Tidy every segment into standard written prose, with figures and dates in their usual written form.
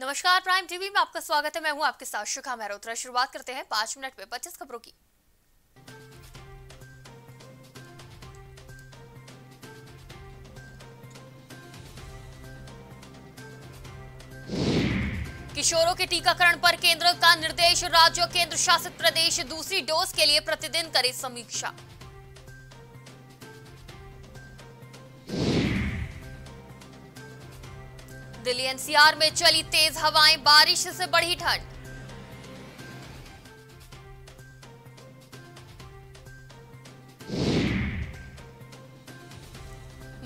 नमस्कार, prime TV में आपका स्वागत है। मैं हूं आपके साथ शिखा मेहरोत्रा। शुरुआत करते हैं 5 मिनट में 25 खबरों की। किशोरों के टीकाकरण पर केंद्र का निर्देश, राज्यों केंद्र शासित प्रदेश दूसरी डोज के लिए प्रतिदिन करे समीक्षा। दिल्ली एनसीआर में चली तेज हवाएं, बारिश से बढ़ी ठंड।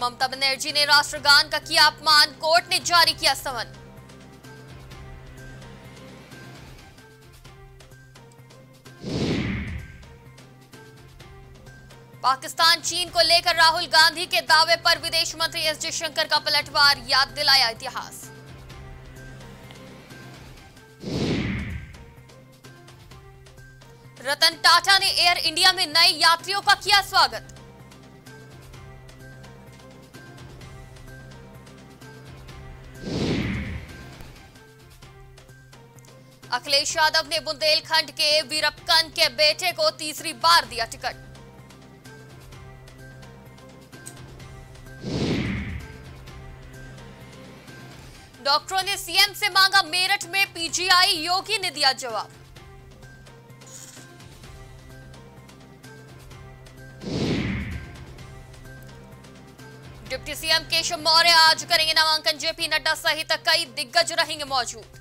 ममता बनर्जी ने राष्ट्रगान का किया अपमान, कोर्ट ने जारी किया समन। पाकिस्तान चीन को लेकर राहुल गांधी के दावे पर विदेश मंत्री एस जयशंकर का पलटवार, याद दिलाया इतिहास। रतन टाटा ने एयर इंडिया में नए यात्रियों का किया स्वागत। अखिलेश यादव ने बुंदेलखंड के वीरपकंद के बेटे को तीसरी बार दिया टिकट। डॉक्टरों ने सीएम से मांगा मेरठ में पीजीआई, योगी ने दिया जवाब। डिप्टी सीएम केशव मौर्य आज करेंगे नामांकन, जेपी नड्डा सहित कई दिग्गज रहेंगे मौजूद।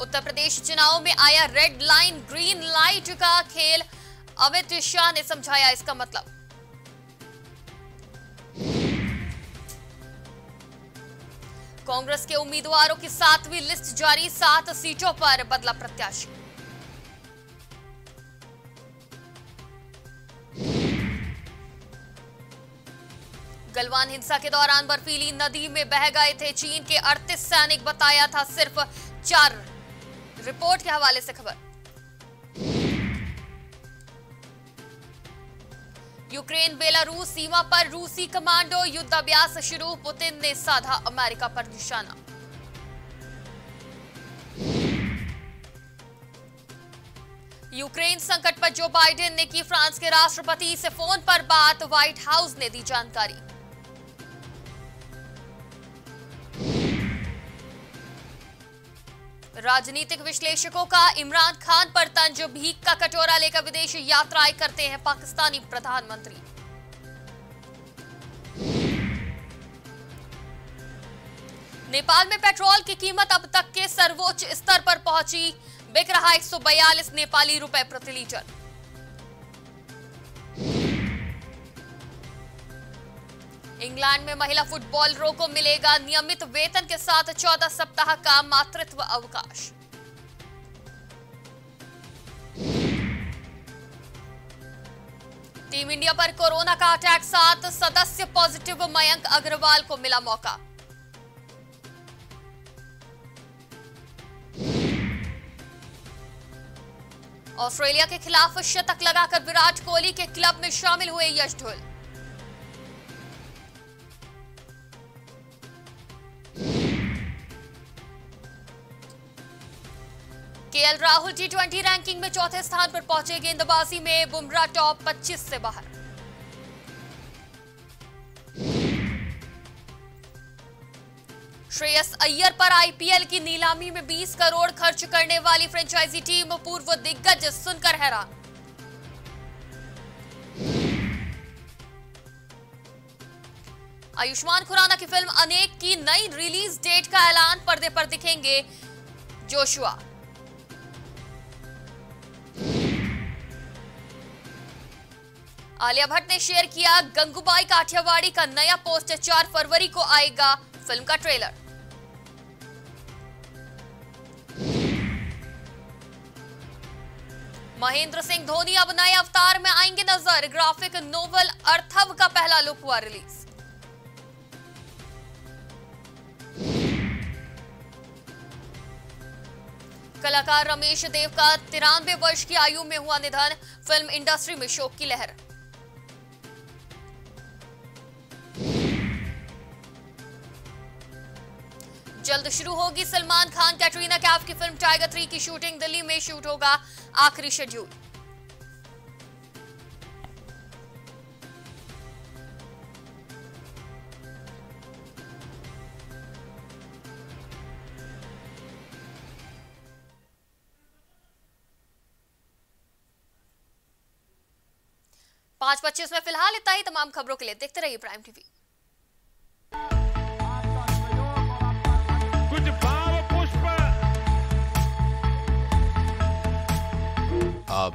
उत्तर प्रदेश चुनाव में आया रेड लाइन ग्रीन लाइट का खेल, अमित शाह ने समझाया इसका मतलब। कांग्रेस के उम्मीदवारों की 7वीं लिस्ट जारी, 7 सीटों पर बदला प्रत्याशी। गलवान हिंसा के दौरान बर्फीली नदी में बह गए थे चीन के 38 सैनिक, बताया था सिर्फ 4। रिपोर्ट के हवाले से खबर। यूक्रेन बेलारूस सीमा पर रूसी कमांडो युद्धाभ्यास शुरू, पुतिन ने साधा अमेरिका पर निशाना। यूक्रेन संकट पर जो बाइडेन ने की फ्रांस के राष्ट्रपति से फोन पर बात, व्हाइट हाउस ने दी जानकारी। राजनीतिक विश्लेषकों का इमरान खान पर तंज, भीख का कटोरा लेकर विदेश यात्राएं करते हैं पाकिस्तानी प्रधानमंत्री। नेपाल में पेट्रोल की कीमत अब तक के सर्वोच्च स्तर पर पहुंची, बिक रहा 142 नेपाली रुपए प्रति लीटर। इंग्लैंड में महिला फुटबॉलरों को मिलेगा नियमित वेतन के साथ 14 सप्ताह का मातृत्व अवकाश। टीम इंडिया पर कोरोना का अटैक, 7 सदस्य पॉजिटिव, मयंक अग्रवाल को मिला मौका। ऑस्ट्रेलिया के खिलाफ शतक लगाकर विराट कोहली के क्लब में शामिल हुए यश ढुल। राहुल T20 रैंकिंग में 4थे स्थान पर पहुंचे, गेंदबाजी में बुमराह टॉप 25 से बाहर। श्रेयस अय्यर पर आईपीएल की नीलामी में 20 करोड़ खर्च करने वाली फ्रेंचाइजी टीम, पूर्व दिग्गज सुनकर हैरान। आयुष्मान खुराना की फिल्म अनेक की नई रिलीज डेट का ऐलान, पर्दे पर दिखेंगे जोशुआ। आलिया भट्ट ने शेयर किया गंगूबाई काठियावाड़ी का नया पोस्टर, 4 फरवरी को आएगा फिल्म का ट्रेलर। महेंद्र सिंह धोनी अब नए अवतार में आएंगे नजर, ग्राफिक नोवेल अर्थव का पहला लुक हुआ रिलीज। कलाकार रमेश देव का 93 वर्ष की आयु में हुआ निधन, फिल्म इंडस्ट्री में शोक की लहर। जल्द शुरू होगी सलमान खान कैटरीना कैफ की फिल्म टाइगर 3 की शूटिंग। दिल्ली में शूट होगा आखिरी शेड्यूल। .25 में फिलहाल इतना ही। तमाम खबरों के लिए देखते रहिए प्राइम टीवी। कुछ भाव पुष्प आप